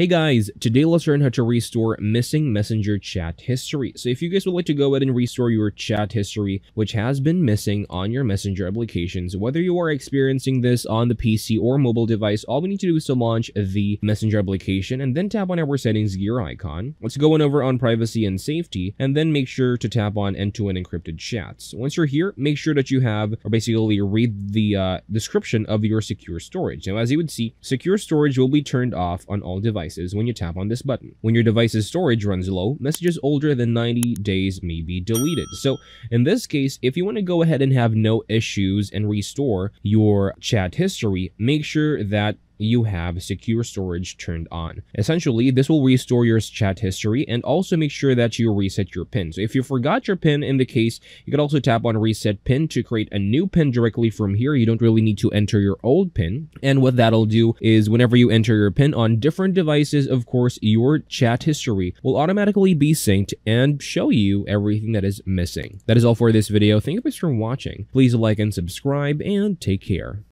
Hey guys, today let's learn how to restore missing Messenger chat history. So if you guys would like to go ahead and restore your chat history, which has been missing on your Messenger applications, whether you are experiencing this on the PC or mobile device, all we need to do is to launch the Messenger application and then tap on our settings gear icon. Let's go on over on privacy and safety and then make sure to tap on end-to-end encrypted chats. Once you're here, make sure that you have or basically read the description of your secure storage. Now, as you would see, secure storage will be turned off on all devices when you tap on this button. When your device's storage runs low, messages older than 90 days may be deleted. So in this case, if you want to go ahead and have no issues and restore your chat history, make sure that you have secure storage turned on. Essentially, this will restore your chat history and also make sure that you reset your PIN. So if you forgot your PIN in the case, you could also tap on reset PIN to create a new PIN directly from here. You don't really need to enter your old PIN. And what that'll do is whenever you enter your PIN on different devices, of course, your chat history will automatically be synced and show you everything that is missing. That is all for this video. Thank you guys for watching. Please like and subscribe and take care.